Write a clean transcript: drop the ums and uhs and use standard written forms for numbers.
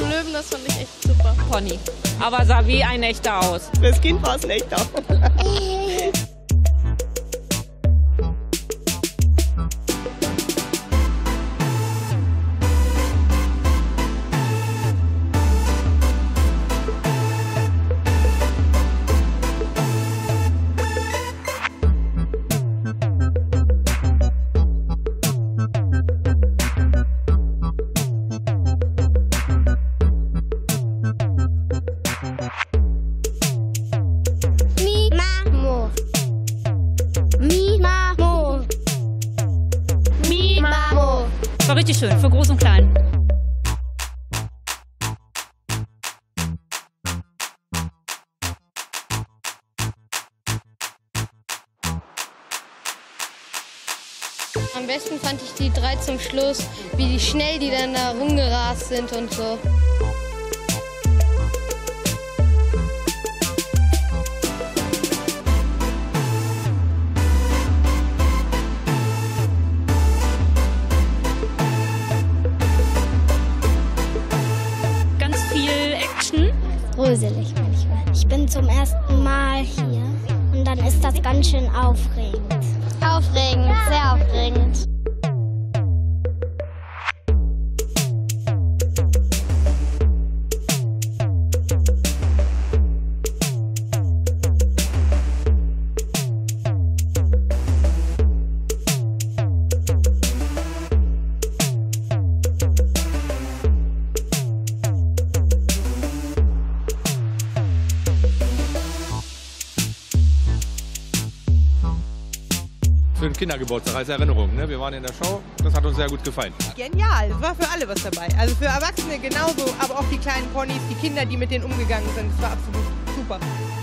dem Löwen, das fand ich echt super. Pony. Aber sah wie ein echter aus. Das Kind war es ein echter. War richtig schön, für Groß und Klein. Am besten fand ich die drei zum Schluss, wie die schnell die dann da rumgerast sind und so. Gruselig manchmal. Ich bin zum ersten Mal hier und dann ist das ganz schön aufregend. Aufregend, sehr aufregend. Für den Kindergeburtstag als Erinnerung. Ne? Wir waren in der Show, das hat uns sehr gut gefallen. Genial, es war für alle was dabei. Also für Erwachsene genauso, aber auch die kleinen Ponys, die Kinder, die mit denen umgegangen sind. Es war absolut super.